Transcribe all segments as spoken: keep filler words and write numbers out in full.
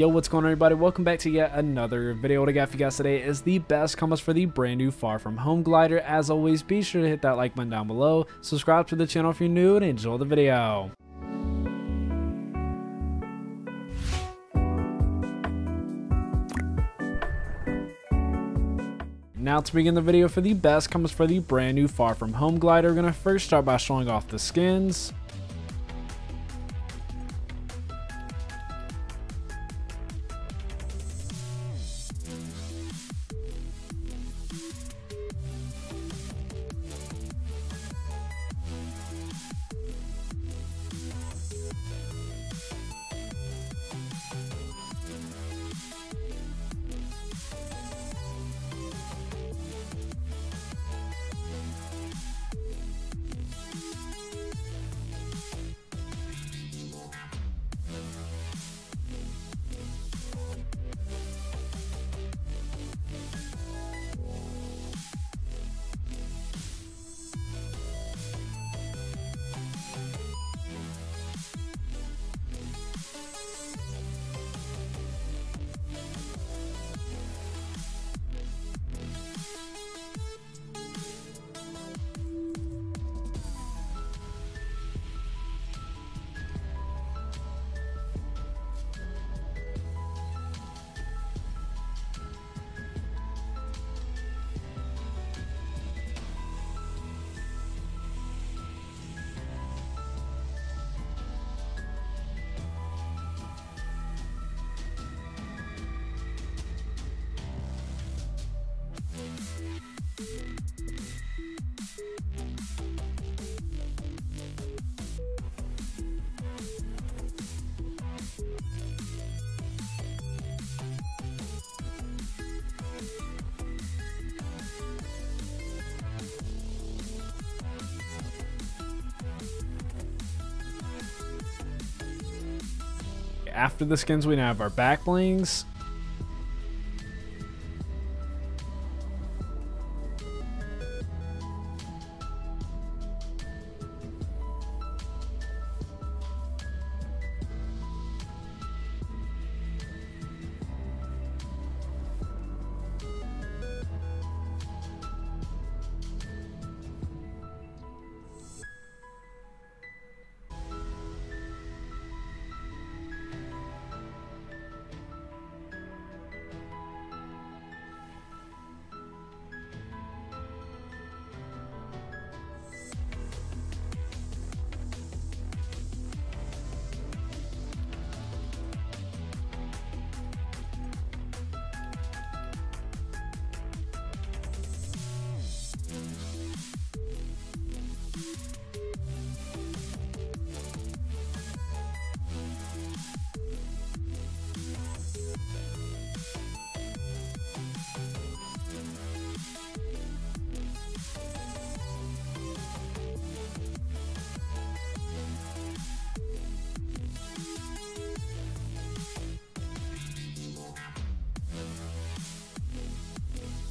Yo, what's going on, everybody? Welcome back to yet another video. What I got for you guys today is the best combos for the brand new Far From Home glider. As always, be sure to hit that like button down below, subscribe to the channel if you're new, and enjoy the video. Now to begin the video for the best combos for the brand new Far From Home glider, we're going to first start by showing off the skins. After the skins, we now have our backblings.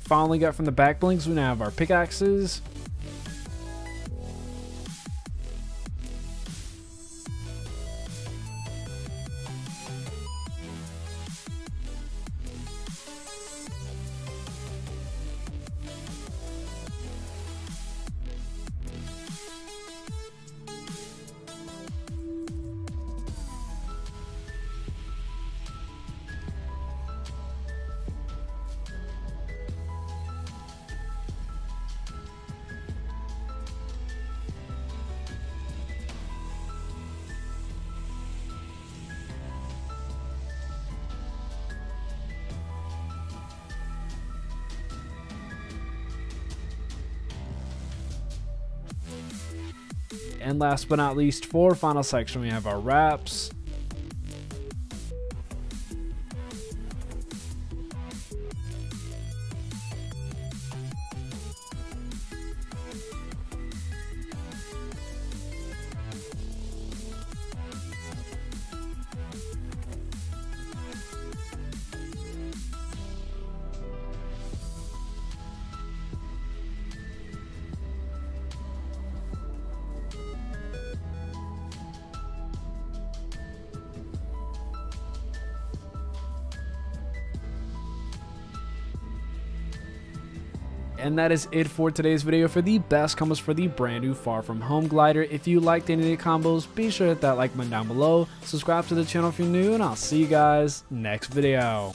Finally got from the backblings, we now have our pickaxes. And last but not least, for final section, we have our wraps. And that is it for today's video for the best combos for the brand new Far From Home glider. If you liked any of the combos, be sure to hit that like button down below, subscribe to the channel if you're new, and I'll see you guys next video.